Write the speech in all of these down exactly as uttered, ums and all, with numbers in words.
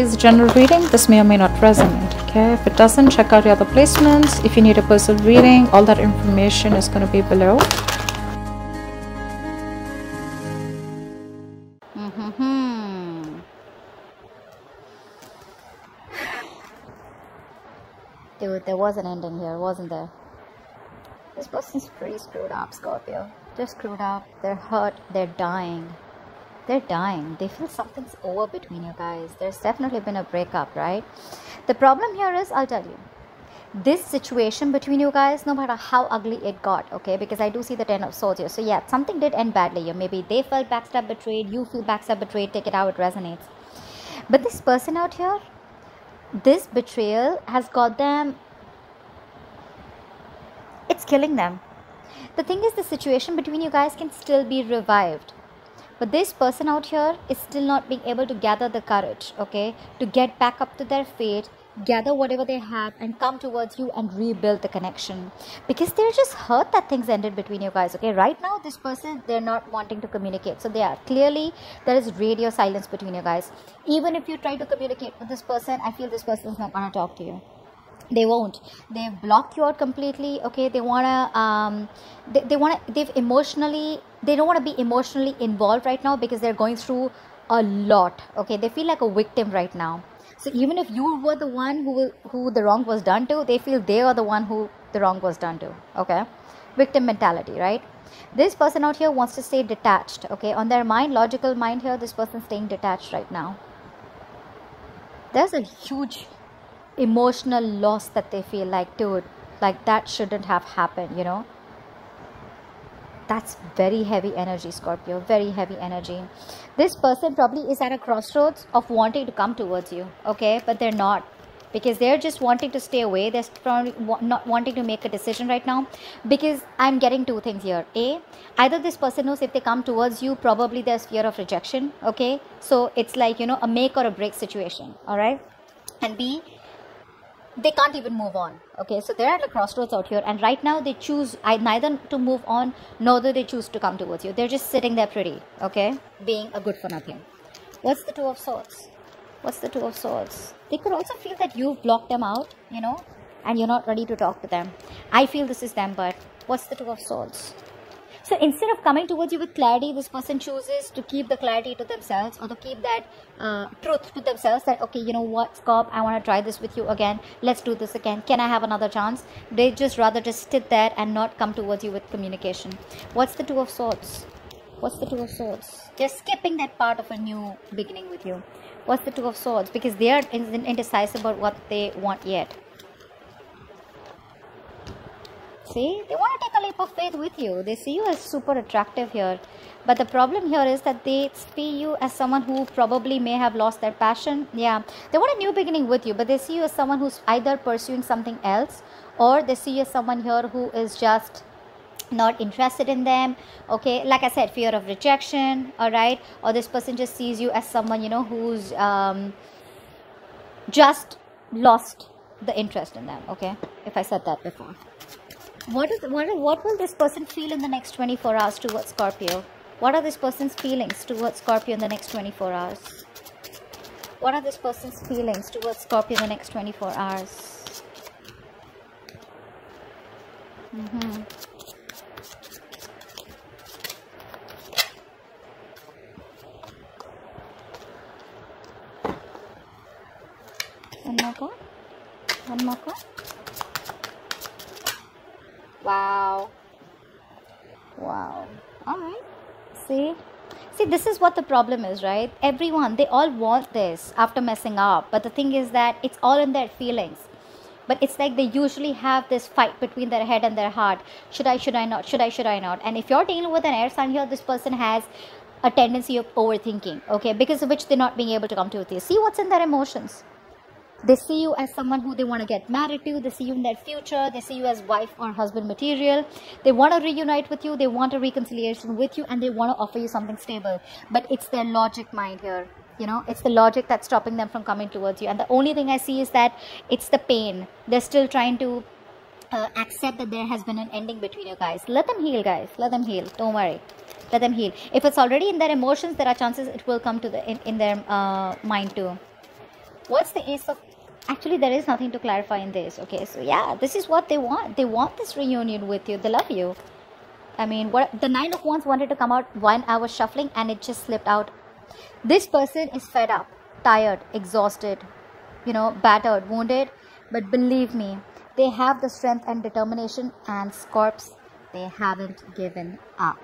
is a general reading. This may or may not resonate. Okay, if it doesn't, check out your other placements. If you need a personal reading, all that information is going to be below. Mm-hmm. Dude, there was an ending here, wasn't there? This person's pretty screwed up, Scorpio. They're screwed up, they're hurt, they're dying. They're dying. They feel something's over between you guys. There's definitely been a breakup, right? The problem here is, I'll tell you, this situation between you guys, no matter how ugly it got, okay, because I do see the Ten of Swords here. So yeah, something did end badly here. Maybe they felt backstabbed, betrayed, you feel backstabbed, betrayed, take it out, it resonates. But this person out here, this betrayal has got them, it's killing them. The thing is, the situation between you guys can still be revived. But this person out here is still not being able to gather the courage, okay, to get back up to their feet, gather whatever they have and come towards you and rebuild the connection, because they're just hurt that things ended between you guys. Okay, right now this person, they're not wanting to communicate, so they are clearly, there is radio silence between you guys. Even if you try to communicate with this person, I feel this person is not going to talk to you. They won't. They've blocked you out completely, okay. They wanna um they, they wanna they've emotionally they don't want to be emotionally involved right now because they're going through a lot, okay. They feel like a victim right now. So even if you were the one who who the wrong was done to, they feel they are the one who the wrong was done to, okay. Victim mentality, right? This person out here wants to stay detached, okay. On their mind, logical mind here, this person's staying detached right now. There's a huge emotional loss that they feel like, dude, like that shouldn't have happened, you know. That's very heavy energy, Scorpio, very heavy energy. This person probably is at a crossroads of wanting to come towards you, okay, but they're not, because they're just wanting to stay away. They're probably not wanting to make a decision right now, because I'm getting two things here. A, either this person knows if they come towards you, probably there's fear of rejection, okay, so it's like, you know, a make or a break situation, all right. And B, they can't even move on, okay. So they're at a crossroads out here, and right now they choose neither to move on nor do they choose to come towards you. They're just sitting there pretty, okay, being a good for nothing. What's the Two of Swords? What's the Two of Swords? They could also feel that you've blocked them out, you know, and you're not ready to talk to them. I feel this is them, but what's the Two of Swords? So instead of coming towards you with clarity, this person chooses to keep the clarity to themselves, or to keep that uh, truth to themselves, that, okay, you know what, Scorp, I want to try this with you again. Let's do this again. Can I have another chance? They just rather just sit there and not come towards you with communication. What's the Two of Swords? What's the Two of Swords? They're skipping that part of a new beginning with you. What's the Two of Swords? Because they are indecisive about what they want yet. See, they want to take a leap of faith with you. They see you as super attractive here. But the problem here is that they see you as someone who probably may have lost their passion. Yeah, they want a new beginning with you, but they see you as someone who's either pursuing something else, or they see you as someone here who is just not interested in them. Okay, like I said, fear of rejection, all right? Or this person just sees you as someone, you know, who's um, just lost the interest in them, okay? If I said that before. What is what, what will this person feel in the next twenty-four hours towards Scorpio? What are this person's feelings towards Scorpio in the next twenty-four hours? What are this person's feelings towards Scorpio in the next twenty-four hours? Mm-hmm. One more call. One more call. Wow. Wow. Alright. See? See, this is what the problem is, right? Everyone, they all want this after messing up. But the thing is that it's all in their feelings. But it's like they usually have this fight between their head and their heart. Should I, should I not? Should I, should I not? And if you're dealing with an air sign here, this person has a tendency of overthinking, okay? Because of which they're not being able to come to with you. See what's in their emotions. They see you as someone who they want to get married to. They see you in their future. They see you as wife or husband material. They want to reunite with you. They want a reconciliation with you, and they want to offer you something stable. But it's their logic mind here. You know, it's the logic that's stopping them from coming towards you. And the only thing I see is that it's the pain. They're still trying to uh, accept that there has been an ending between you guys. Let them heal, guys. Let them heal. Don't worry. Let them heal. If it's already in their emotions, there are chances it will come to the in, in their uh, mind too. What's the Ace of... Actually, there is nothing to clarify in this. Okay, so yeah, this is what they want. They want this reunion with you. They love you. I mean, what the Nine of Wands wanted to come out one hour shuffling and it just slipped out. This person is fed up, tired, exhausted, you know, battered, wounded. But believe me, they have the strength and determination, and Scorps, they haven't given up.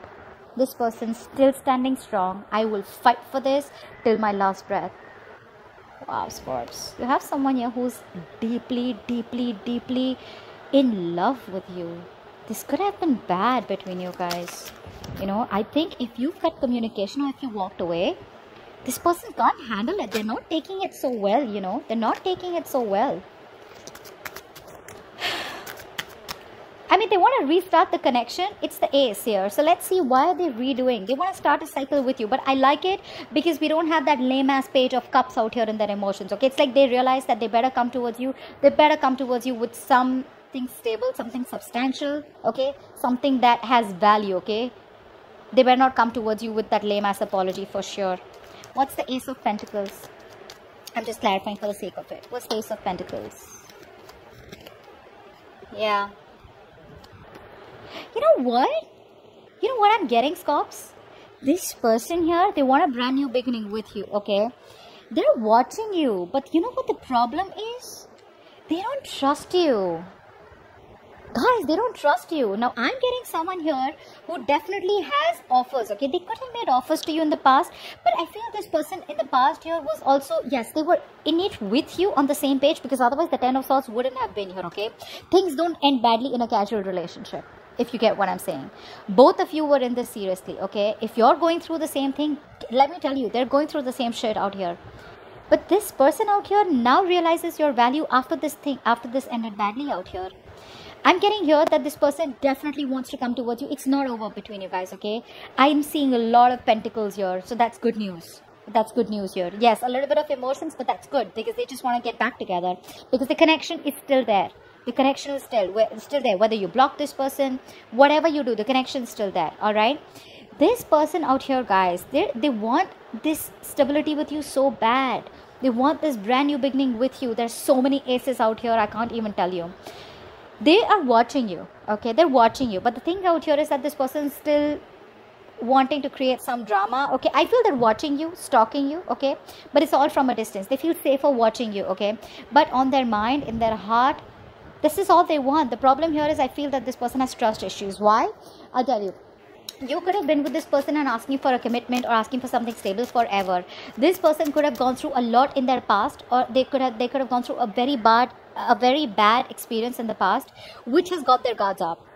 This person's still standing strong. I will fight for this till my last breath. Wow, Scorps. You have someone here who's deeply, deeply, deeply in love with you. This could have been bad between you guys. You know, I think if you cut communication or if you walked away, this person can't handle it. They're not taking it so well, you know. They're not taking it so well. I mean, they want to restart the connection. It's the Ace here. So let's see why are they redoing. They want to start a cycle with you. But I like it because we don't have that lame-ass Page of Cups out here in their emotions. Okay, it's like they realize that they better come towards you. They better come towards you with something stable, something substantial, okay? Something that has value, okay? They better not come towards you with that lame-ass apology for sure. What's the Ace of Pentacles? I'm just clarifying for the sake of it. What's the Ace of Pentacles? Yeah. You know what? You know what I'm getting, Scorps? This person here, they want a brand new beginning with you, okay? They're watching you, but you know what the problem is? They don't trust you. Guys, they don't trust you. Now, I'm getting someone here who definitely has offers, okay? They could have made offers to you in the past, but I feel this person in the past here was also, yes, they were in it with you on the same page, because otherwise the Ten of Swords wouldn't have been here, okay? Things don't end badly in a casual relationship. If you get what I'm saying. Both of you were in this seriously, okay? If you're going through the same thing, let me tell you, they're going through the same shit out here. But this person out here now realizes your value after this thing, after this ended badly out here. I'm getting here that this person definitely wants to come towards you. It's not over between you guys, okay? I'm seeing a lot of pentacles here, so that's good news. That's good news here. Yes, a little bit of emotions, but that's good because they just want to get back together because the connection is still there. The connection is still, still there. Whether you block this person, whatever you do, the connection is still there. All right. This person out here, guys, they they want this stability with you so bad. They want this brand new beginning with you. There's so many aces out here. I can't even tell you. They are watching you. Okay, they're watching you. But the thing out here is that this person's still wanting to create some drama. Okay, I feel they're watching you, stalking you. Okay, but it's all from a distance. They feel safer watching you. Okay, but on their mind, in their heart. This is all they want. The problem here is I feel that this person has trust issues. Why? I'll tell you. You could have been with this person and asking for a commitment or asking for something stable forever. This person could have gone through a lot in their past, or they could have they could have gone through a very bad a very bad experience in the past, which has got their guards up.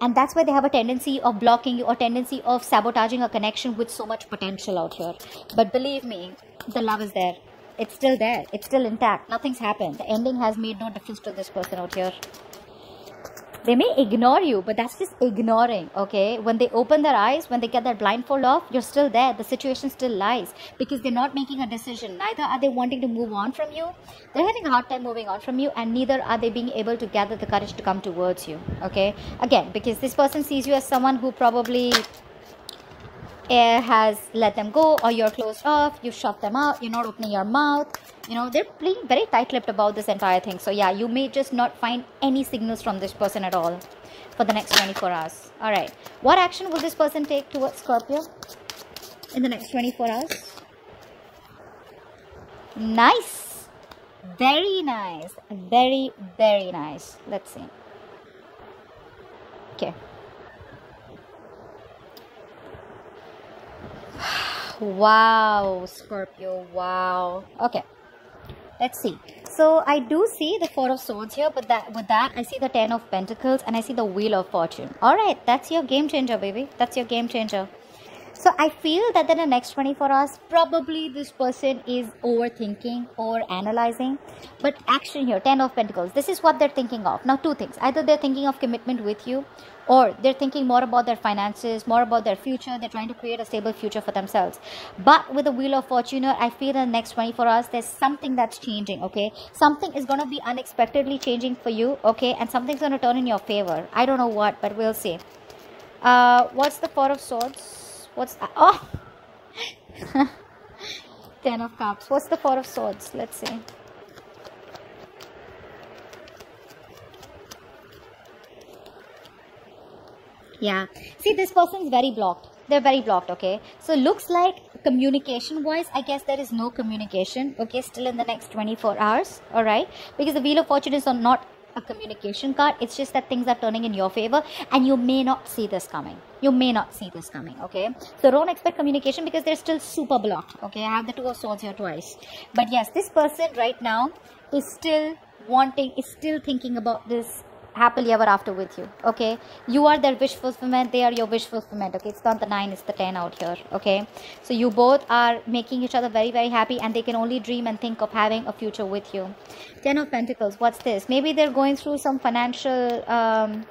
And that's why they have a tendency of blocking you or tendency of sabotaging a connection with so much potential out here. But believe me, the love is there. It's still there. It's still intact. Nothing's happened. The ending has made no difference to this person out here. They may ignore you, but that's just ignoring, okay? When they open their eyes, when they get their blindfold off, you're still there. The situation still lies because they're not making a decision. Neither are they wanting to move on from you. They're having a hard time moving on from you, and neither are they being able to gather the courage to come towards you, okay? Again, because this person sees you as someone who probably... air has let them go, or you're closed off, you shut them out, you're not opening your mouth, you know, they're being very tight-lipped about this entire thing. So yeah, you may just not find any signals from this person at all for the next twenty-four hours. All right, what action will this person take towards Scorpio in the next twenty-four hours? Nice, very nice, very very nice. Let's see. Okay, wow, Scorpio, wow. Okay, let's see. So I do see the Four of Swords here, but that with that I see the Ten of Pentacles and I see the Wheel of Fortune. All right, that's your game changer, baby. That's your game changer. So I feel that in the next twenty-four hours, probably this person is overthinking or analyzing. But action here, Ten of Pentacles, this is what they're thinking of. Now, two things. Either they're thinking of commitment with you, or they're thinking more about their finances, more about their future. They're trying to create a stable future for themselves. But with the Wheel of Fortune, I feel in the next twenty-four hours, there's something that's changing, okay? Something is going to be unexpectedly changing for you, okay? And something's going to turn in your favor. I don't know what, but we'll see. Uh, what's the Four of Swords? What's that? Oh! Ten of Cups. What's the Four of Swords? Let's see. Yeah. See, this person is very blocked. They're very blocked, okay? So, looks like communication-wise, I guess there is no communication, okay? Still in the next twenty-four hours, all right? Because the Wheel of Fortune is not a communication card. It's just that things are turning in your favor and you may not see this coming. You may not see this coming, okay? So, don't expect communication because they're still super blocked, okay? I have the Two of Swords here twice. But yes, this person right now is still wanting, is still thinking about this happily ever after with you, okay? You are their wish fulfillment, they are your wish fulfillment, okay? It's not the nine, it's the ten out here, okay? So you both are making each other very, very happy, and they can only dream and think of having a future with you. Ten of Pentacles, what's this? Maybe they're going through some financial um,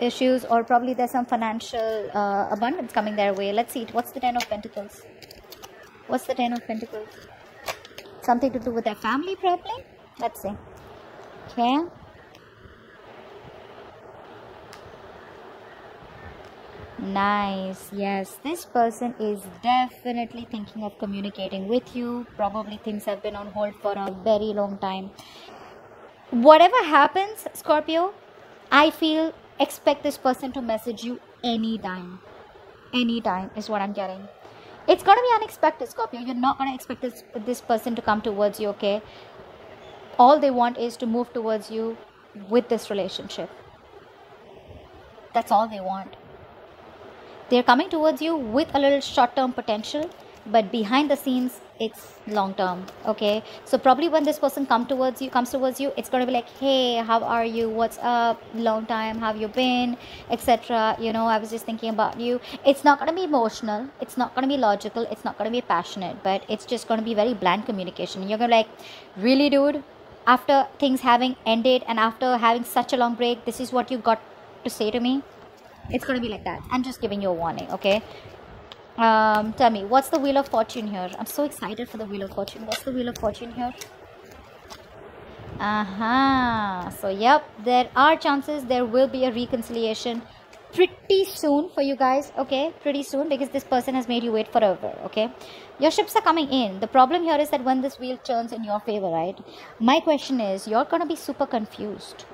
issues, or probably there's some financial uh, abundance coming their way. Let's see it. What's the Ten of Pentacles? What's the Ten of Pentacles? Something to do with their family, probably? Let's see. Okay. Nice. Yes, this person is definitely thinking of communicating with you. Probably things have been on hold for a very long time. Whatever happens, Scorpio, I feel expect this person to message you anytime. Anytime is what I'm getting. It's going to be unexpected, Scorpio. You're not going to expect this, this person to come towards you, okay? All they want is to move towards you with this relationship. That's all they want. They're coming towards you with a little short-term potential, but behind the scenes, it's long-term, okay? So probably when this person come towards you, comes towards you, it's going to be like, hey, how are you? What's up? Long time, how have you been? et cetera. You know, I was just thinking about you. It's not going to be emotional. It's not going to be logical. It's not going to be passionate, but it's just going to be very bland communication. You're going to be like, really, dude? After things having ended and after having such a long break, this is what you got to say to me? It's going to be like that. I'm just giving you a warning, okay? Um, tell me, what's the Wheel of Fortune here? I'm so excited for the Wheel of Fortune. What's the Wheel of Fortune here? Aha. Uh-huh. So, yep, there are chances there will be a reconciliation pretty soon for you guys, okay? Pretty soon, because this person has made you wait forever, okay? Your ships are coming in. The problem here is that when this wheel turns in your favor, right? My question is, you're going to be super confused.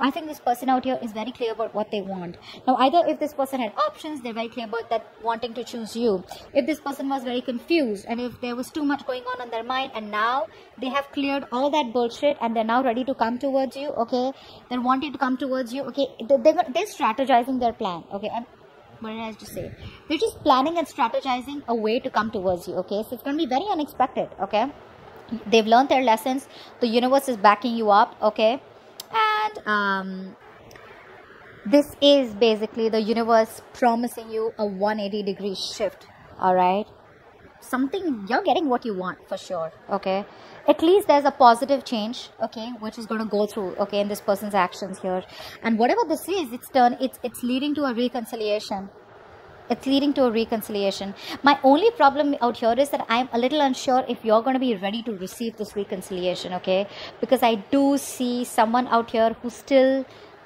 I think this person out here is very clear about what they want. Now, either if this person had options, they're very clear about that wanting to choose you. If this person was very confused and if there was too much going on in their mind and now they have cleared all that bullshit and they're now ready to come towards you, okay? They're wanting to come towards you, okay? They're, they're strategizing their plan, okay? I'm, what did I have to say? They're just planning and strategizing a way to come towards you, okay? So, it's going to be very unexpected, okay? They've learned their lessons. The universe is backing you up, okay? And um, this is basically the universe promising you a one hundred eighty degree shift, all right? Something, you're getting what you want for sure, okay? At least there's a positive change, okay, which is going to go through, okay, in this person's actions here. And whatever this is, it's, turn, it's, it's leading to a reconciliation. It's leading to a reconciliation. My only problem out here is that I'm a little unsure if you're going to be ready to receive this reconciliation, okay? Because I do see someone out here who's still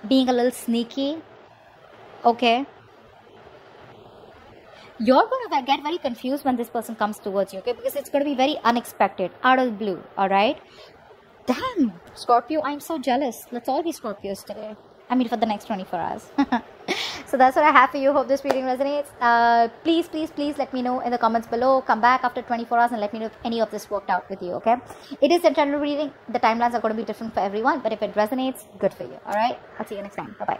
being a little sneaky, okay? You're going to get very confused when this person comes towards you, okay? Because it's going to be very unexpected, out of the blue, all right? Damn, Scorpio, I'm so jealous. Let's all be Scorpios today. I mean, for the next twenty-four hours. So that's what I have for you. Hope this reading resonates. Uh, please, please, please let me know in the comments below. Come back after twenty-four hours and let me know if any of this worked out with you, okay? It is a general reading. The timelines are going to be different for everyone. But if it resonates, good for you, all right? I'll see you next time. Bye-bye.